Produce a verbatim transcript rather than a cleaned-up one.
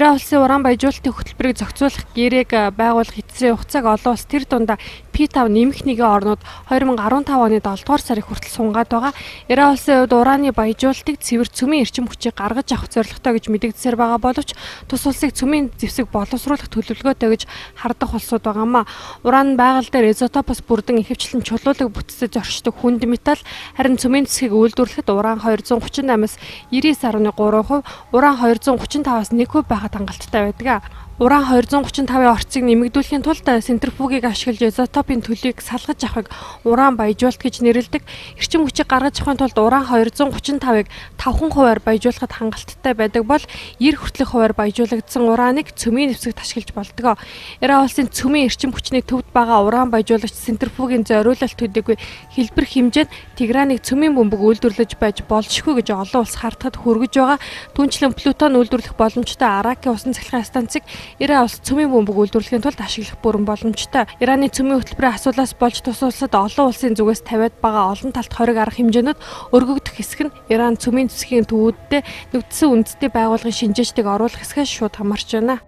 Эрэ улсын уран баяжуулалтын хөтөлбөрийг зохицуулах гэрээг байгуулах эцсийн хугацааг олоос тэр дундаа пи файв нэмэх нэгэн орнууд две тысячи fünfzehn оны долдугаар сарын хүртэл сунгаад байгаа. Эрэ улсын хувьд ураны баяжуулалтыг цэвэр цөмийн эрчим хүчийг гаргаж авах зорилготой гэж мэдэгдсээр байгаа боловч тус улсыг цөмийн зэвсэг боловсруулах төлөвлөгөөтэй гэж хардах улсууд байгаамаа. Уран байгаль дээр изотопоос бүрдэн ихэвчлэн чулуулаг бүтцэд зорчдог хүнд металл харин цөмийн зэвсгийг үйлдвэрлэхэд уран двести тридцать-аас девяносто три процент, уран двести тридцать пять-аас один процент байхад хангалттай байдаг. Уран двести тридцать-ийн орцыг нэмэгдүүлэхийн тулд центрифугийг ашиглаж изотопын төлөгийг салгаж авахыг уран баяжуулалт гэж нэрлэдэг. Эрчим хүчийг гаргаж авахын тулд уран двести тридцать-ийг тавхан хуваар баяжуулахад хангалттай байдаг бол ир хүртэлх хуваар баяжуулагдсан ураныг цөмийн нэвсэгт ашиглаж болдог. Эрэ улсын цөмийн эрчим хүчний төвд байгаа уран баяжуулагч центрифугийн зориулалт төдийгүй хэлбэр хэмжээнд Тиграныг цөмийн бөмбөг үйлдвэрлэж байж болшгүй гэж олон улс хардхад хүргэж байгаа. Түүнчлэн Плутон үйлдвэрлэх боломжтой Араки усан цахилгаан станцыг Иран улс цөмийн бөмбөг үйлдвэрлэхийн тулд ашиглах бүрэн боломжтой. Ираны цөмийн хөтөлбөрийн асуулаас болж тус улсад олон улсын зүгээс тавиад байгаа олон талт хориг арга хэмжээнүүд өргөгдөх хэсэг нь Иран цөмийн зэвсгийн төвүүддээ нүүдсэн үндэсний байгууллагын шинжээчдийг оруулах хэсгээс шууд хамаарч байна.